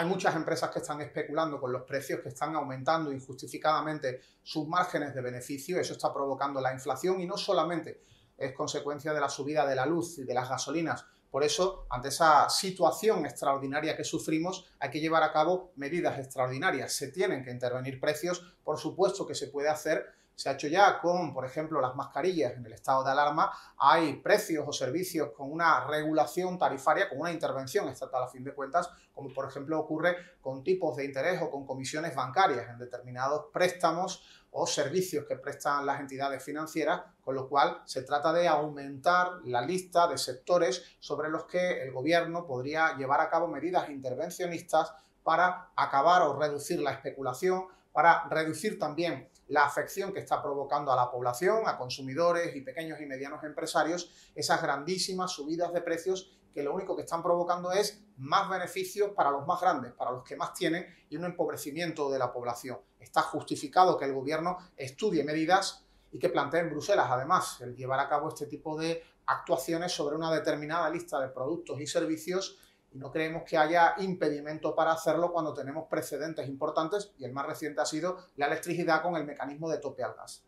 Hay muchas empresas que están especulando con los precios, que están aumentando injustificadamente sus márgenes de beneficio. Eso está provocando la inflación y no solamente es consecuencia de la subida de la luz y de las gasolinas. Por eso, ante esa situación extraordinaria que sufrimos, hay que llevar a cabo medidas extraordinarias. Se tienen que intervenir precios, por supuesto que se puede hacer. Se ha hecho ya con, por ejemplo, las mascarillas en el estado de alarma. Hay precios o servicios con una regulación tarifaria, con una intervención estatal a fin de cuentas, como por ejemplo ocurre con tipos de interés o con comisiones bancarias en determinados préstamos o servicios que prestan las entidades financieras, con lo cual se trata de aumentar la lista de sectores sobre los que el gobierno podría llevar a cabo medidas intervencionistas para acabar o reducir la especulación, para reducir también la afección que está provocando a la población, a consumidores y pequeños y medianos empresarios, esas grandísimas subidas de precios que lo único que están provocando es más beneficios para los más grandes, para los que más tienen, y un empobrecimiento de la población. Está justificado que el gobierno estudie medidas y que plantee en Bruselas, además, el llevar a cabo este tipo de actuaciones sobre una determinada lista de productos y servicios. Y no creemos que haya impedimento para hacerlo cuando tenemos precedentes importantes, y el más reciente ha sido la electricidad con el mecanismo de tope al gas.